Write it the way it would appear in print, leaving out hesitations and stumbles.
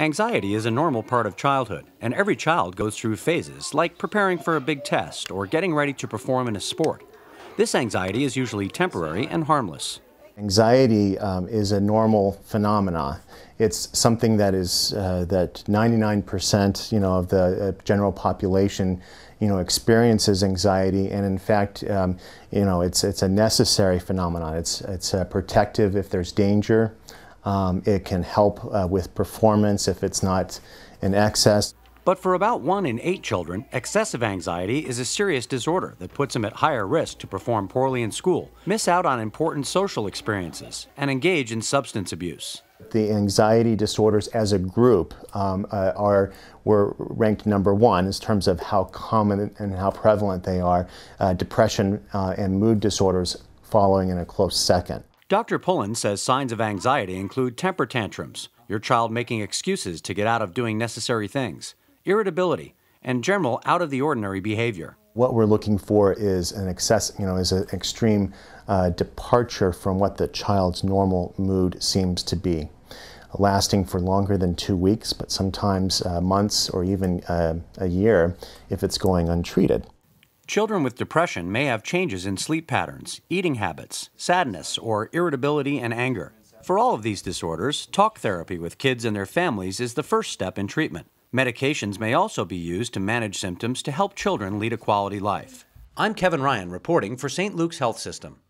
Anxiety is a normal part of childhood, and every child goes through phases like preparing for a big test or getting ready to perform in a sport. This anxiety is usually temporary and harmless. Anxiety is a normal phenomena. It's something that is that 99% of the general population experiences anxiety, and in fact it's a necessary phenomenon. It's protective if there's danger. It can help with performance if it's not in excess. But for about 1 in 8 children, excessive anxiety is a serious disorder that puts them at higher risk to perform poorly in school, miss out on important social experiences, and engage in substance abuse. The anxiety disorders as a group were ranked number 1 in terms of how common and how prevalent they are. Depression and mood disorders following in a close second. Dr. Pullen says signs of anxiety include temper tantrums, your child making excuses to get out of doing necessary things, irritability, and general out-of-the-ordinary behavior. What we're looking for is an excess, is an extreme departure from what the child's normal mood seems to be, lasting for longer than 2 weeks, but sometimes months or even a year if it's going untreated. Children with depression may have changes in sleep patterns, eating habits, sadness, or irritability and anger. For all of these disorders, talk therapy with kids and their families is the first step in treatment. Medications may also be used to manage symptoms to help children lead a quality life. I'm Kevin Ryan reporting for St. Luke's Health System.